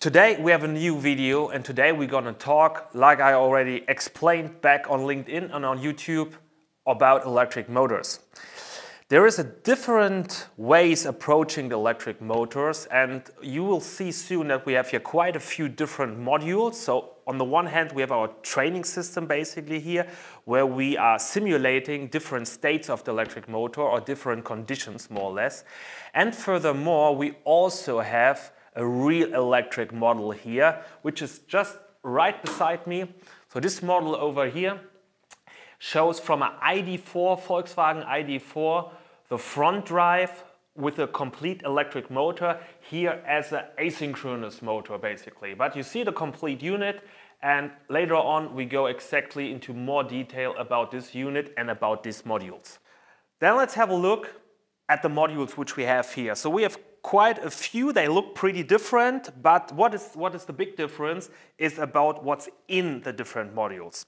Today we have a new video, and today we're gonna talk, like I already explained back on LinkedIn and on YouTube, about electric motors. There is a different ways approaching the electric motors, and you will see soon that we have here quite a few different modules. So on the one hand, we have our training system basically here, where we are simulating different states of the electric motor or different conditions more or less. And furthermore, we also have a real electric model here, which is just right beside me. So this model over here shows from an ID4, Volkswagen ID4, the front drive with a complete electric motor here as an asynchronous motor basically. But you see the complete unit, and later on we go exactly into more detail about this unit and about these modules. Then let's have a look at the modules which we have here. So we have quite a few, they look pretty different, but what is the big difference is about what's in the different modules.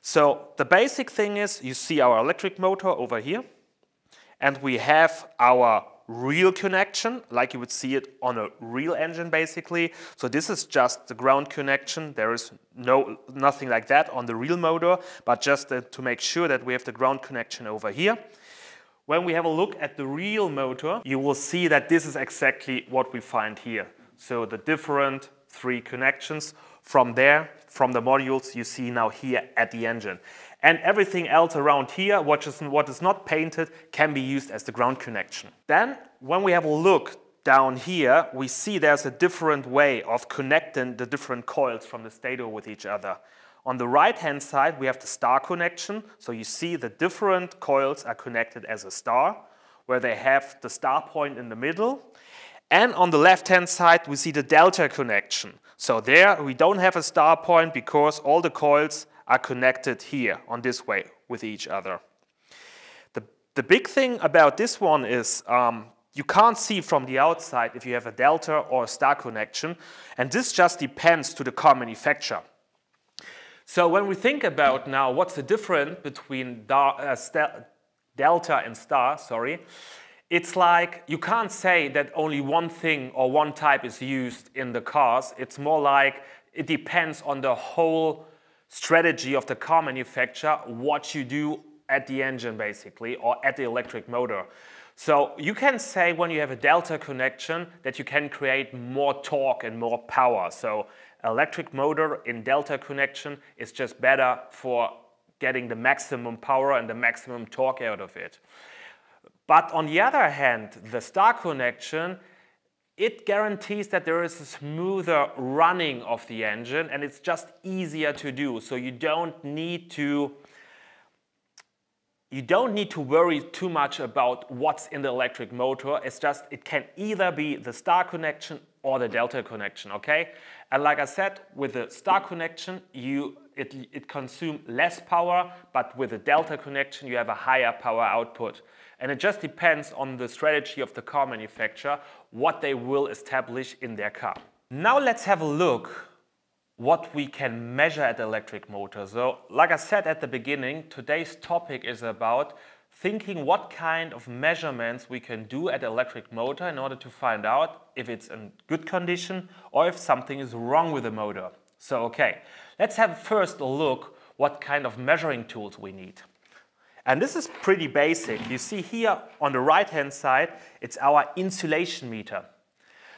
So the basic thing is you see our electric motor over here, and we have our real connection, like you would see it on a real engine basically. So this is just the ground connection. There is nothing like that on the real motor, but just to make sure that we have the ground connection over here. When we have a look at the real motor, you will see that this is exactly what we find here. So the different three connections from there, from the modules you see now here at the engine. And everything else around here, what is not painted, can be used as the ground connection. Then, when we have a look down here, we see there's a different way of connecting the different coils from the stator with each other. On the right-hand side, we have the star connection. So you see the different coils are connected as a star, where they have the star point in the middle. And on the left-hand side, we see the delta connection. So there, we don't have a star point because all the coils are connected here on this way with each other. The big thing about this one is you can't see from the outside if you have a delta or a star connection. And this just depends to the car manufacturer. So when we think about now what's the difference between delta and star, it's like you can't say that only one thing or one type is used in the cars. It's more like it depends on the whole strategy of the car manufacturer, what you do at the engine basically, or at the electric motor. So you can say when you have a delta connection that you can create more torque and more power. So electric motor in delta connection is just better for getting the maximum power and the maximum torque out of it. But on the other hand, the star connection, it guarantees that there is a smoother running of the engine, and it's just easier to do. So you don't need to worry too much about what's in the electric motor. It's just, it can either be the star connection or the delta connection, okay? And like I said, with the star connection, it consumes less power, but with the delta connection, you have a higher power output. And it just depends on the strategy of the car manufacturer, what they will establish in their car. Now let's have a look what we can measure at the electric motor. So, like I said at the beginning, today's topic is about thinking what kind of measurements we can do at the electric motor in order to find out if it's in good condition or if something is wrong with the motor. So, okay, let's have first a look what kind of measuring tools we need. And this is pretty basic. You see here on the right-hand side, it's our insulation meter.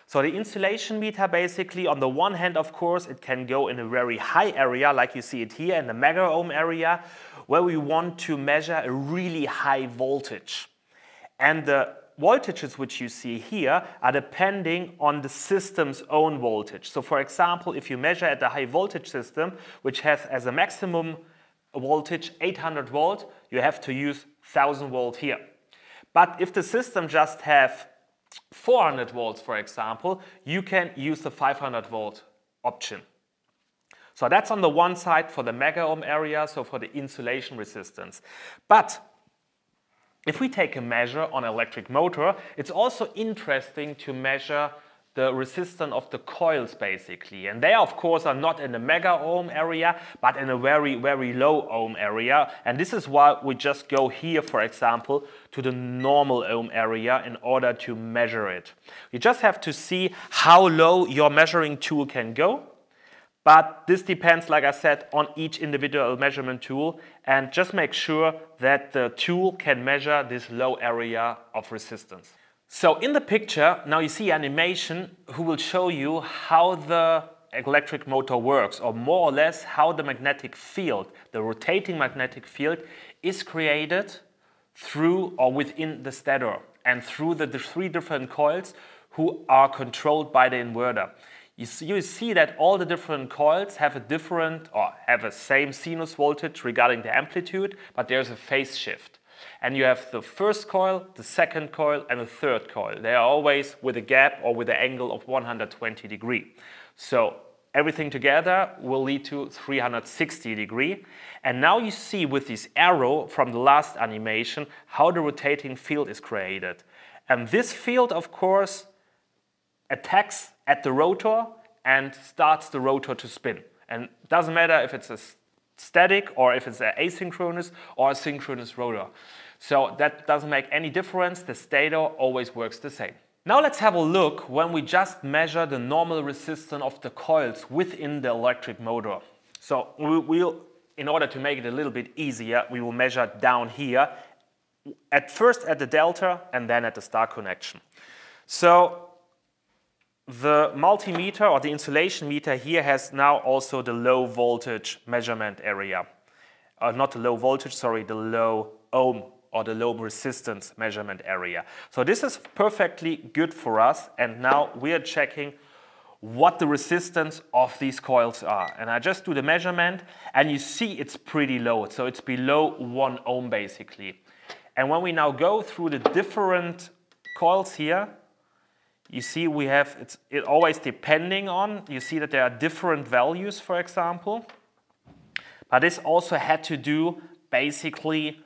So the insulation meter basically, on the one hand, of course, it can go in a very high area, like you see it here in the megaohm area, where we want to measure a really high voltage. And the voltages which you see here are depending on the system's own voltage. So for example, if you measure at the high voltage system, which has as a maximum voltage 800 volt, you have to use 1000 volt here. But if the system just have 400 volts, for example, you can use the 500 volt option. So that's on the one side for the megaohm area, so for the insulation resistance. But if we take a measure on electric motor, it's also interesting to measure the resistance of the coils basically. And they of course are not in the mega ohm area, but in a very, very low ohm area. And this is why we just go here, for example, to the normal ohm area in order to measure it. You just have to see how low your measuring tool can go. But this depends, like I said, on each individual measurement tool, and just make sure that the tool can measure this low area of resistance. So in the picture, now you see animation who will show you how the electric motor works, or more or less how the magnetic field, the rotating magnetic field, is created through or within the stator and through the three different coils who are controlled by the inverter. You see that all the different coils have a different or have a same sinus voltage regarding the amplitude, but there's a phase shift. And you have the first coil, the second coil, and the third coil. They are always with a gap or with an angle of 120 degrees. So everything together will lead to 360 degrees. And now you see with this arrow from the last animation how the rotating field is created. And this field, of course, attacks at the rotor and starts the rotor to spin. And it doesn't matter if it's a static or if it's an asynchronous or a synchronous rotor. So that doesn't make any difference. The stator always works the same. Now let's have a look when we just measure the normal resistance of the coils within the electric motor. So in order to make it a little bit easier, we will measure down here, at first at the delta and then at the star connection. So the multimeter or the insulation meter here has now also the low voltage measurement area. Not the low voltage, sorry, the low ohm or the low resistance measurement area. So this is perfectly good for us, and now we are checking what the resistance of these coils are. And I just do the measurement and you see it's pretty low. So it's below 1 ohm basically. And when we now go through the different coils here, you see we have, it's always depending on, you see that there are different values, for example. But this also had to do basically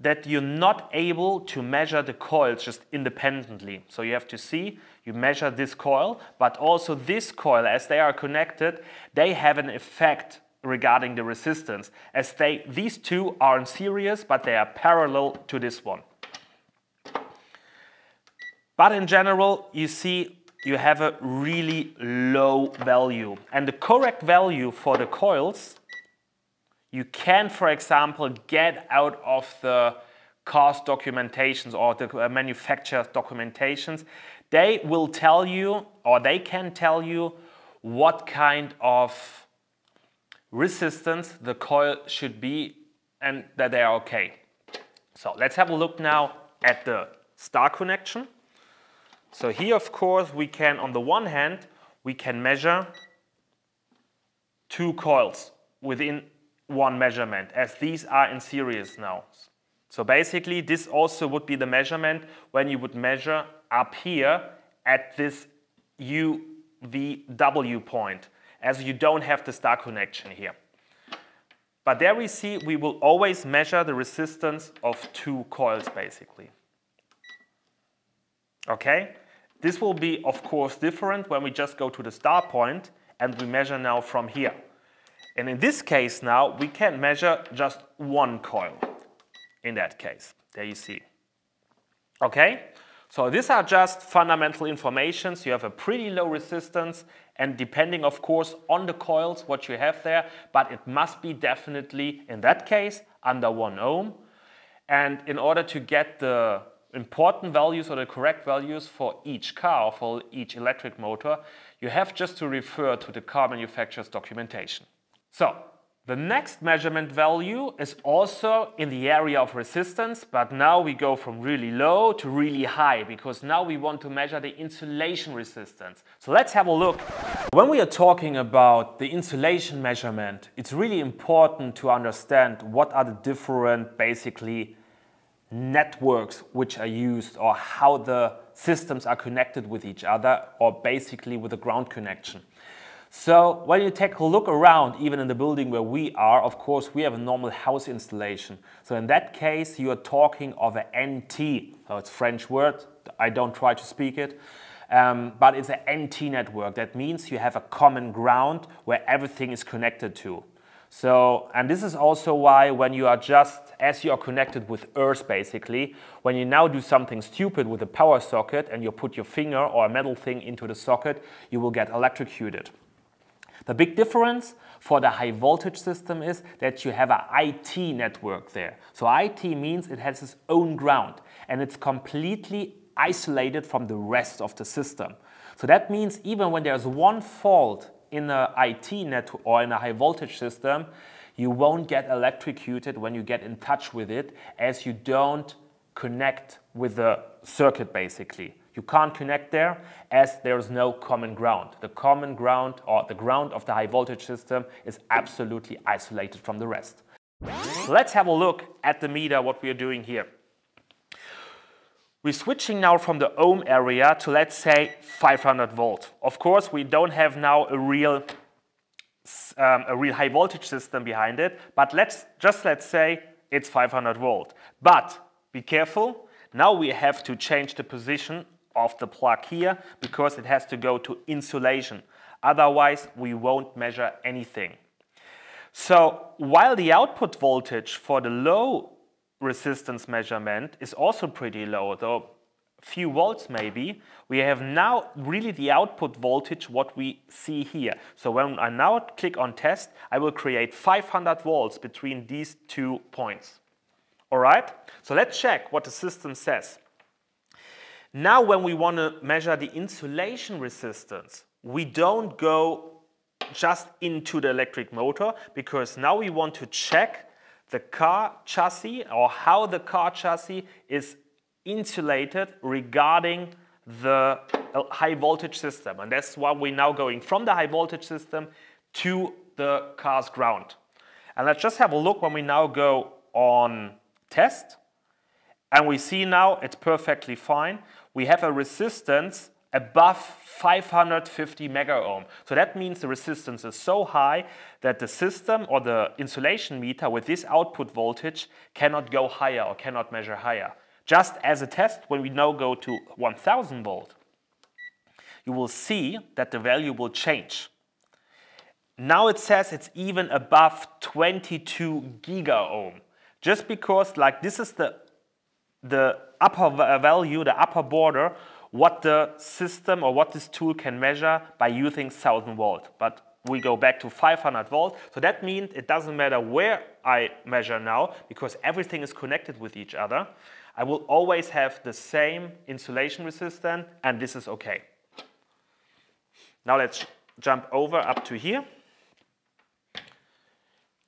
that you're not able to measure the coils just independently. So you have to see, you measure this coil, but also this coil, as they are connected, they have an effect regarding the resistance, as these two are in series, but they are parallel to this one. But in general, you see you have a really low value. And the correct value for the coils, you can, for example, get out of the car's documentations or the manufacturer's documentations. They will tell you, or they can tell you, what kind of resistance the coil should be and that they are okay. So let's have a look now at the star connection. So here, of course, we can, on the one hand, we can measure two coils within one measurement, as these are in series now. So basically, this also would be the measurement when you would measure up here at this UVW point, as you don't have the star connection here. But there we see we will always measure the resistance of two coils, basically. Okay, this will be of course different when we just go to the star point and we measure now from here. And in this case now we can measure just one coil in that case. There you see. Okay, so these are just fundamental informations. You have a pretty low resistance, and depending of course on the coils what you have there, but it must be definitely in that case under 1 ohm. And in order to get the important values or the correct values for each car, for each electric motor, you have just to refer to the car manufacturer's documentation. So the next measurement value is also in the area of resistance, but now we go from really low to really high, because now we want to measure the insulation resistance. So let's have a look. When we are talking about the insulation measurement, it's really important to understand what are the different basically networks which are used, or how the systems are connected with each other, or basically with a ground connection. So when you take a look around, even in the building where we are, of course we have a normal house installation. So in that case you are talking of an NT, so it's a French word, I don't try to speak it, but it's an NT network. That means you have a common ground where everything is connected to. So, and this is also why when you are just, as you are connected with Earth basically, when you now do something stupid with a power socket and you put your finger or a metal thing into the socket, you will get electrocuted. The big difference for the high voltage system is that you have an IT network there. So IT means it has its own ground and it's completely isolated from the rest of the system. So that means even when there's one fault in an IT network or in a high voltage system, you won't get electrocuted when you get in touch with it, as you don't connect with the circuit basically. You can't connect there as there is no common ground. The common ground or the ground of the high voltage system is absolutely isolated from the rest. Let's have a look at the meter, what we are doing here. We're switching now from the ohm area to, let's say, 500 volt. Of course, we don't have now a real high voltage system behind it, but let's say it's 500 volt. But be careful, now we have to change the position of the plug here because it has to go to insulation. Otherwise, we won't measure anything. So while the output voltage for the low resistance measurement is also pretty low, though a few volts maybe, we have now really the output voltage what we see here. So when I now click on test, I will create 500 volts between these two points. All right, so let's check what the system says. Now when we want to measure the insulation resistance, we don't go just into the electric motor, because now we want to check the car chassis or how the car chassis is insulated regarding the high voltage system. And that's why we're now going from the high voltage system to the car's ground. And let's just have a look when we now go on test, and we see now it's perfectly fine. We have a resistance above 550 mega ohm. So that means the resistance is so high that the system or the insulation meter with this output voltage cannot go higher or cannot measure higher. Just as a test, when we now go to 1000 volt, you will see that the value will change. Now it says it's even above 22 giga ohm. Just because, like, this is the upper value, the upper border, what the system or what this tool can measure by using 1000 volt. But we go back to 500 volt. So that means it doesn't matter where I measure now, because everything is connected with each other. I will always have the same insulation resistance, and this is okay. Now let's jump over up to here.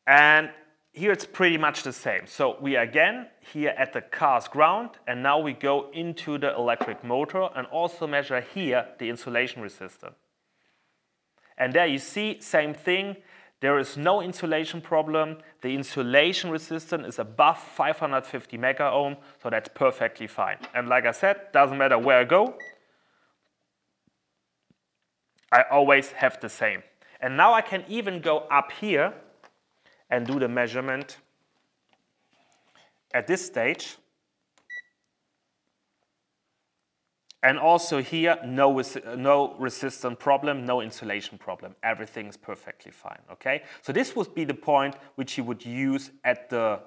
And here it's pretty much the same. So we are again here at the car's ground, and now we go into the electric motor and also measure here the insulation resistance. And there you see, same thing. There is no insulation problem. The insulation resistance is above 550 mega ohm, so that's perfectly fine. And like I said, doesn't matter where I go, I always have the same. And now I can even go up here and do the measurement at this stage. And also here, no resistance problem, no insulation problem. Everything is perfectly fine, okay? So this would be the point which you would use at the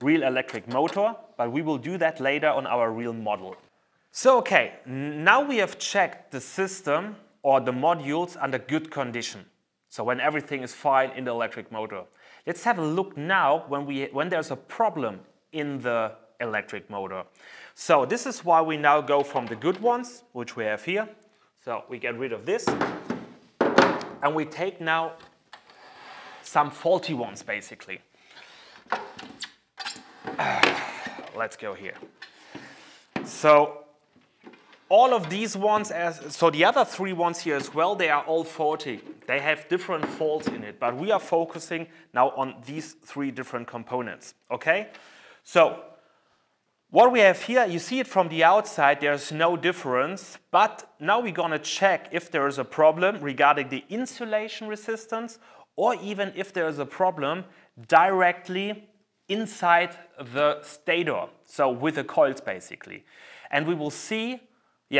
real electric motor, but we will do that later on our real model. So, okay, now we have checked the system or the modules under good condition. So when everything is fine in the electric motor. Let's have a look now when there's a problem in the electric motor. So this is why we now go from the good ones, which we have here. So we get rid of this, and we take now some faulty ones basically. Let's go here. So all of these ones, so the other three ones here as well, they are all faulty. They have different faults in it, but we are focusing now on these three different components, okay? So what we have here, you see it from the outside, there's no difference, but now we're gonna check if there is a problem regarding the insulation resistance, or even if there is a problem directly inside the stator, so with the coils basically. And we will see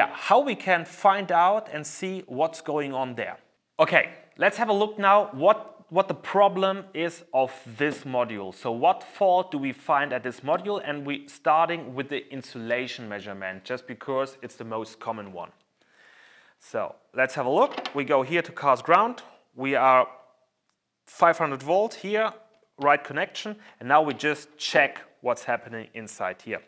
how we can find out and see what's going on there. Okay, let's have a look now what the problem is of this module. So what fault do we find at this module? And we're starting with the insulation measurement, just because it's the most common one. So let's have a look. We go here to cast ground. We are 500 volt here, right connection. And now we just check what's happening inside here.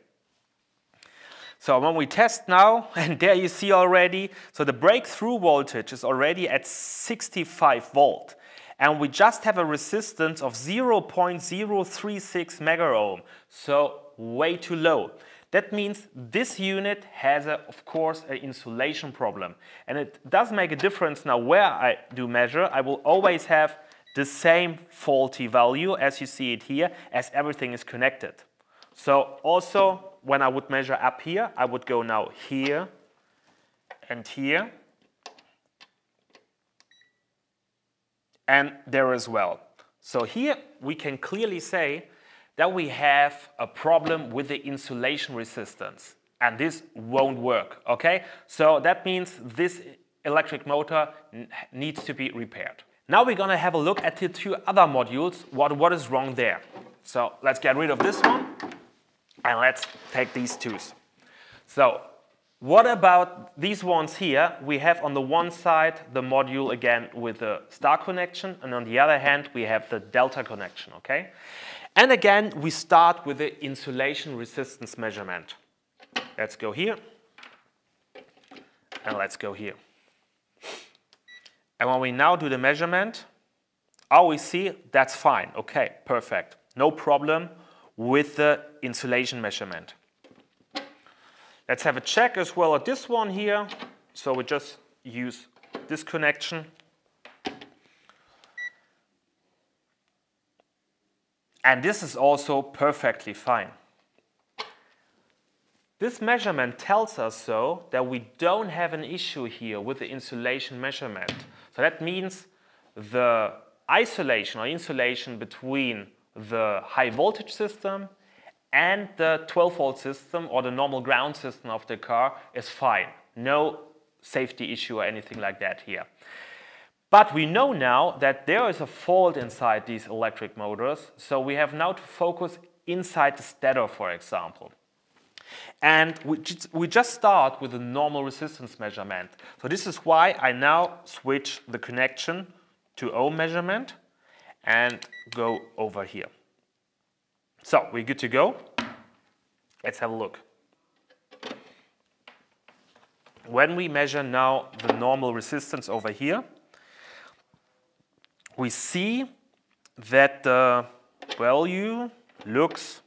So when we test now, and there you see already, so the breakthrough voltage is already at 65 volt. And we just have a resistance of 0.036 mega ohm, so way too low. That means this unit has, of course, an insulation problem. And it does make a difference now where I do measure. I will always have the same faulty value, as you see it here, as everything is connected. So also, when I would measure up here, I would go now here and here, and there as well. So here we can clearly say that we have a problem with the insulation resistance, and this won't work, okay? So that means this electric motor needs to be repaired. Now we're gonna have a look at the two other modules, what is wrong there. So let's get rid of this one, and let's take these two. So what about these ones here? We have on the one side the module again with the star connection, and on the other hand we have the delta connection, okay? And again we start with the insulation resistance measurement. Let's go here, and let's go here. And when we now do the measurement, oh, we see that's fine, okay, perfect. No problem with the insulation measurement. Let's have a check as well at this one here. So we just use this connection. And this is also perfectly fine. This measurement tells us so that we don't have an issue here with the insulation measurement. So that means the isolation or insulation between the high voltage system and the 12 volt system or the normal ground system of the car is fine. No safety issue or anything like that here. But we know now that there is a fault inside these electric motors, so we have now to focus inside the stator, for example. And we just start with a normal resistance measurement. So this is why I now switch the connection to ohm measurement and go over here. So we're good to go. Let's have a look. When we measure now the normal resistance over here, we see that the value looks,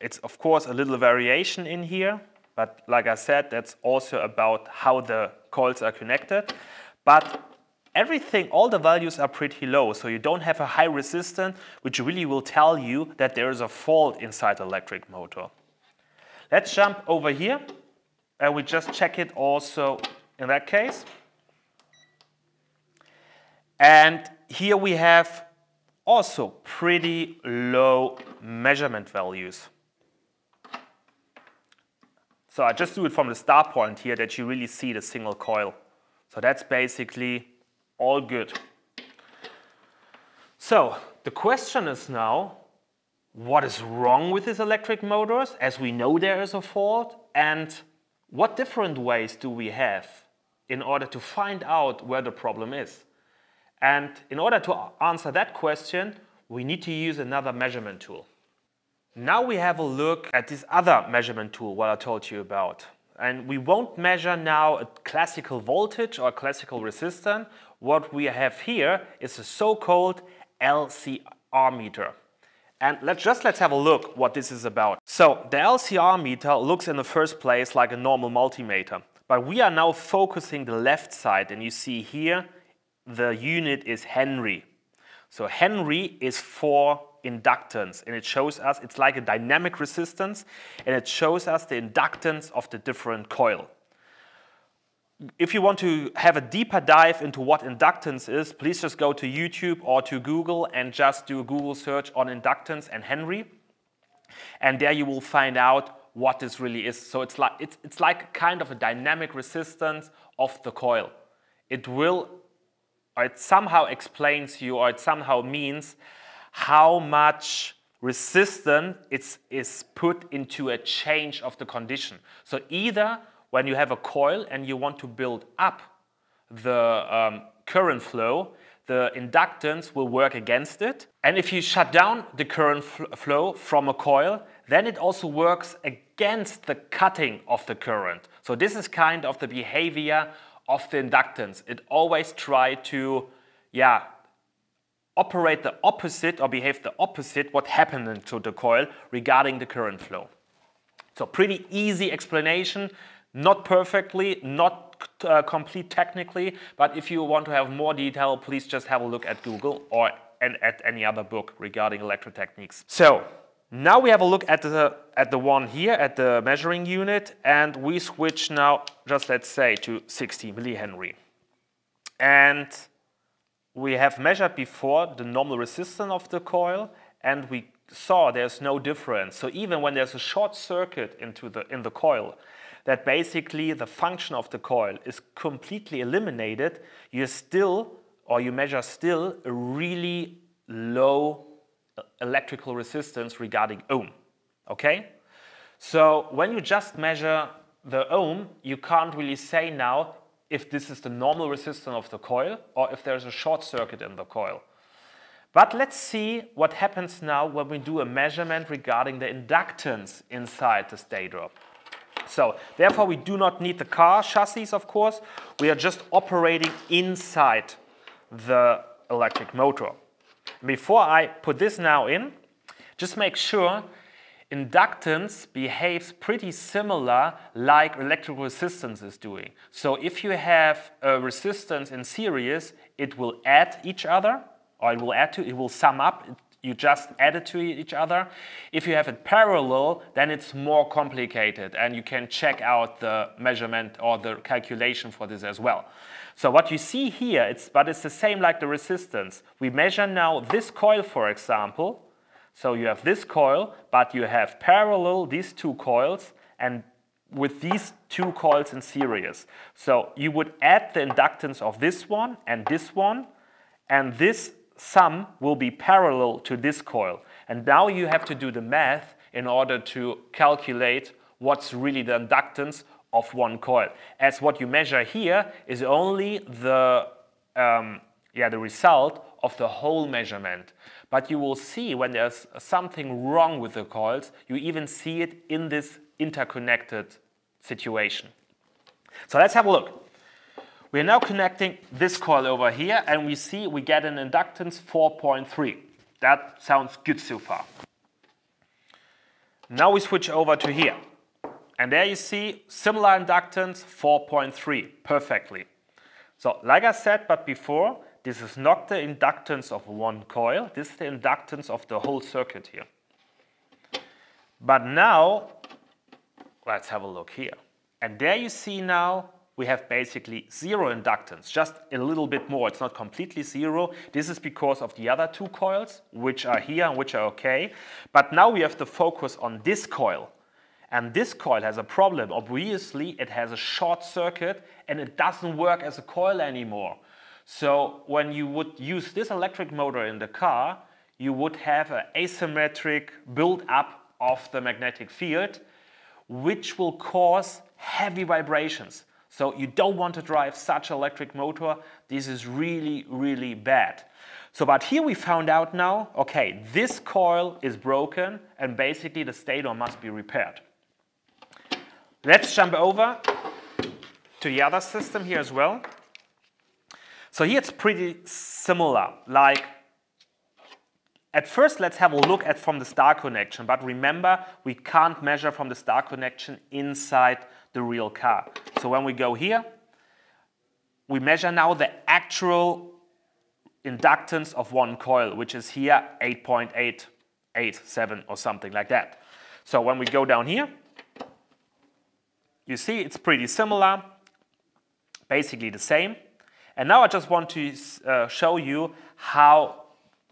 it's of course a little variation in here, but like I said, that's also about how the coils are connected. But everything, all the values are pretty low, so you don't have a high resistance, which really will tell you that there is a fault inside the electric motor. Let's jump over here, and we just check it also in that case. And here we have also pretty low measurement values. So I just do it from the start point here that you really see the single coil. So that's basically all good. So the question is now, what is wrong with these electric motors, as we know there is a fault, and what different ways do we have in order to find out where the problem is? And in order to answer that question, we need to use another measurement tool. Now we have a look at this other measurement tool, what I told you about. And we won't measure now a classical voltage or classical resistance. What we have here is a so-called LCR meter. And let's have a look what this is about. So the LCR meter looks in the first place like a normal multimeter. But we are now focusing the left side, and you see here the unit is Henry. So Henry is for inductance, and it shows us, it's like a dynamic resistance, and it shows us the inductance of the different coil. If you want to have a deeper dive into what inductance is, please just go to YouTube or to Google and just do a Google search on inductance and Henry. and there you will find out what this really is. So it's like kind of a dynamic resistance of the coil. It will, or it somehow explains to you, or it somehow means how much resistance is put into a change of the condition. So either when you have a coil and you want to build up the current flow, the inductance will work against it. And if you shut down the current flow from a coil, then it also works against the cutting of the current. So this is kind of the behavior of the inductance. It always tries to, yeah, operate the opposite or behave the opposite what happened to the coil regarding the current flow. So pretty easy explanation, not perfectly, not complete technically, but if you want to have more detail, please just have a look at Google or at any other book regarding electrotechniques. So now we have a look at the one here, at the measuring unit, and we switch now, just let's say, to 60 millihenry. And we have measured before the normal resistance of the coil, and we saw there's no difference. So even when there's a short circuit in the coil, that basically the function of the coil is completely eliminated, you still, or you measure still, a really low electrical resistance regarding ohm, okay? So when you just measure the ohm, you can't really say now if this is the normal resistance of the coil or if there's a short circuit in the coil. But let's see what happens now when we do a measurement regarding the inductance inside the stator. So therefore we do not need the car chassis, of course, we are just operating inside the electric motor. Before I put this now in, just make sure inductance behaves pretty similar like electrical resistance is doing. So if you have a resistance in series, it will add each other, or it will sum up, you just add it to each other. If you have it parallel, then it's more complicated and you can check out the measurement or the calculation for this as well. So what you see here, it's the same like the resistance. We measure now this coil, for example. So you have this coil, but you have parallel these two coils and with these two coils in series. So you would add the inductance of this one, and this sum will be parallel to this coil. And now you have to do the math in order to calculate what's really the inductance of one coil. As what you measure here is only the result of the whole measurement. But you will see when there's something wrong with the coils, you even see it in this interconnected situation. So let's have a look. We are now connecting this coil over here and we see we get an inductance 4.3. That sounds good so far. Now we switch over to here. And there you see similar inductance 4.3 perfectly. So like I said but before, this is not the inductance of one coil, this is the inductance of the whole circuit here. But now, let's have a look here. And there you see now we have basically zero inductance, just a little bit more, it's not completely zero. This is because of the other two coils, which are here and which are okay. But now we have to focus on this coil. And this coil has a problem. Obviously, it has a short circuit and it doesn't work as a coil anymore. So when you would use this electric motor in the car, you would have an asymmetric build-up of the magnetic field, which will cause heavy vibrations. So you don't want to drive such an electric motor. This is really, really bad. So, but here we found out now, okay, this coil is broken and basically the stator must be repaired. Let's jump over to the other system here as well. So here it's pretty similar. Like at first let's have a look at from the star connection, but remember we can't measure from the star connection inside the real car. So when we go here, we measure now the actual inductance of one coil, which is here 8.887 or something like that. So when we go down here, you see it's pretty similar, basically the same. And now I just want to show you how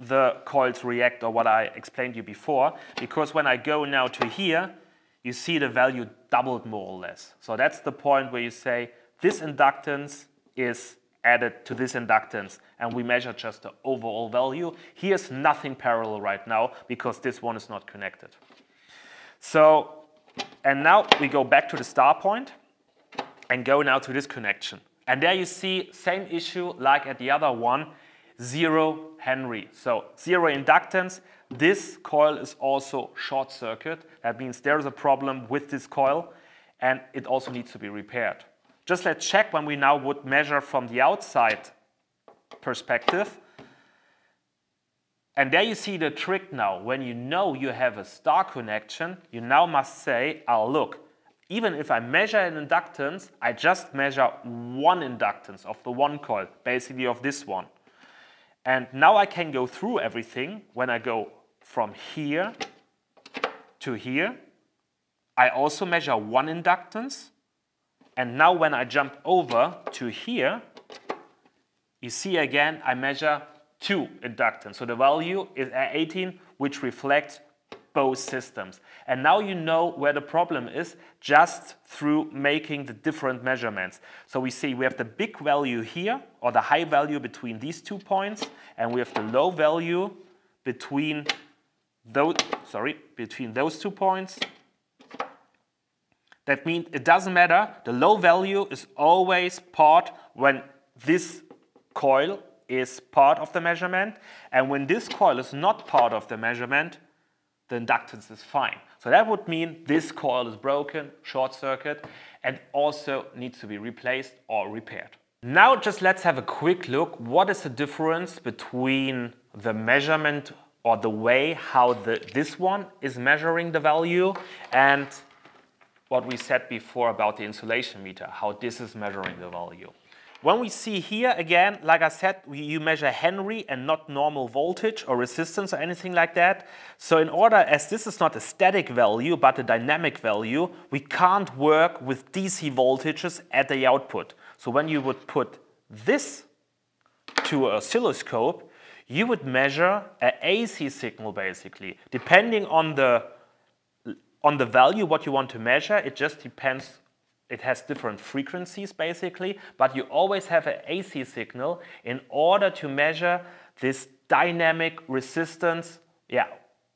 the coils react, or what I explained to you before, because when I go now to here, you see the value doubled more or less. So that's the point where you say this inductance is added to this inductance, and we measure just the overall value. Here's nothing parallel right now because this one is not connected. So, and now we go back to the star point and go now to this connection. And there you see same issue like at the other one, 0 Henry. So 0 inductance. This coil is also short circuit. That means there is a problem with this coil and it also needs to be repaired. Just let's check when we now would measure from the outside perspective. And there you see the trick now. When you know you have a star connection, you now must say, oh, look, even if I measure an inductance, I just measure one inductance of the one coil, basically of this one. And now I can go through everything. When I go from here to here, I also measure one inductance. And now when I jump over to here, you see again, I measure 2 inductance. So the value is 18, which reflects both systems. And now you know where the problem is just through making the different measurements. So we see we have the big value here, or the high value between these 2 points, and we have the low value between those, between those 2 points. That means it doesn't matter, the low value is always part when this coil is part of the measurement, and when this coil is not part of the measurement, the inductance is fine. So that would mean this coil is broken, short circuit, and also needs to be replaced or repaired. Now just let's have a quick look what is the difference between the measurement or the way how this one is measuring the value and what we said before about the insulation meter, how this is measuring the value. When we see here again, like I said, you measure Henry and not normal voltage or resistance or anything like that. So in order, as this is not a static value but a dynamic value, we can't work with DC voltages at the output. So when you would put this to an oscilloscope, you would measure an AC signal basically. Depending on the value what you want to measure, it just depends. It has different frequencies basically, but you always have an AC signal in order to measure this dynamic resistance,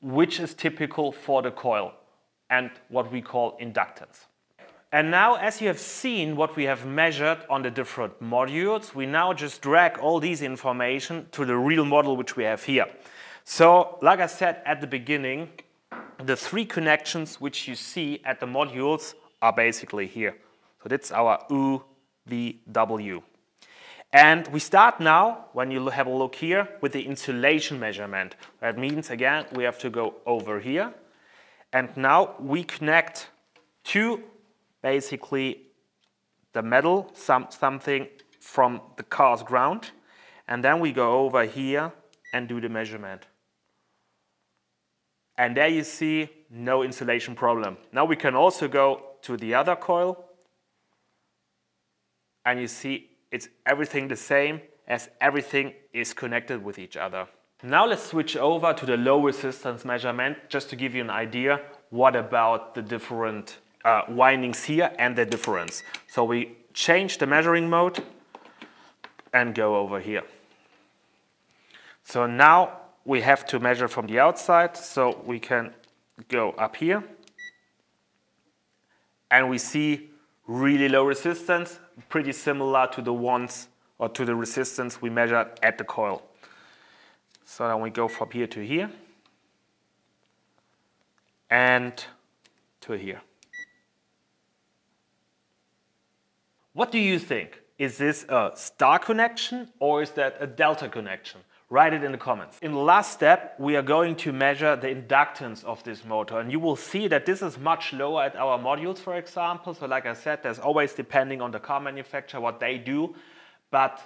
which is typical for the coil and what we call inductance. And now, as you have seen what we have measured on the different modules, we now just drag all these information to the real model which we have here. So, like I said at the beginning, the 3 connections which you see at the modules are basically here. So that's our U, V, W. And we start now, when you have a look here, with the insulation measurement. That means, again, we have to go over here. And now we connect to basically the metal, something from the car's ground. And then we go over here and do the measurement. And there you see no insulation problem. Now we can also go to the other coil, and you see it's everything the same as everything is connected with each other. Now let's switch over to the low resistance measurement just to give you an idea what about the different windings here and the difference. So we change the measuring mode and go over here. So now we have to measure from the outside, so we can go up here. And we see really low resistance, pretty similar to the ones or to the resistance we measured at the coil. So then we go from here to here and to here. What do you think? Is this a star connection or is that a delta connection? Write it in the comments. In the last step, we are going to measure the inductance of this motor, and you will see that this is much lower at our modules, for example. So like I said, there's always depending on the car manufacturer, what they do. But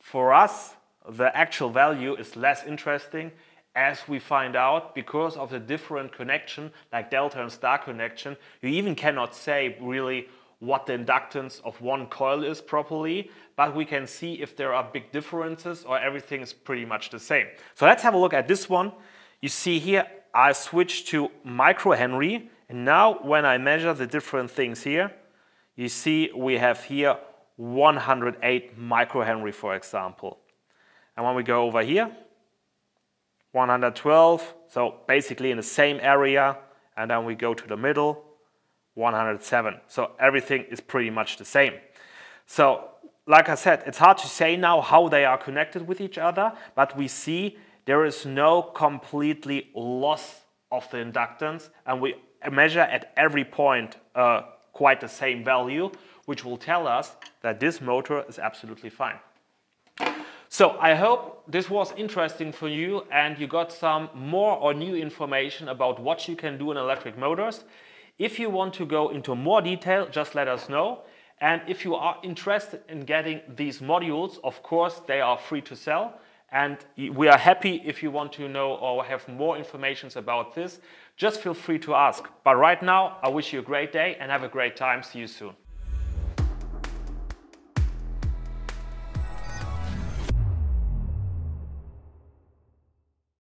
for us, the actual value is less interesting as we find out because of the different connection, like delta and star connection, you even cannot say really what the inductance of one coil is properly, but we can see if there are big differences or everything is pretty much the same. So let's have a look at this one. You see here I switch to microhenry, and now when I measure the different things here, you see we have here 108 microhenry, for example. And when we go over here, 112, so basically in the same area, and then we go to the middle, 107. So everything is pretty much the same. So like I said, it's hard to say now how they are connected with each other, but we see there is no completely loss of the inductance, and we measure at every point quite the same value, which will tell us that this motor is absolutely fine. So I hope this was interesting for you and you got some more or new information about what you can do in electric motors. If you want to go into more detail, just let us know. And if you are interested in getting these modules, of course, they are free to sell. And we are happy if you want to know or have more information about this, just feel free to ask. But right now, I wish you a great day and have a great time. See you soon.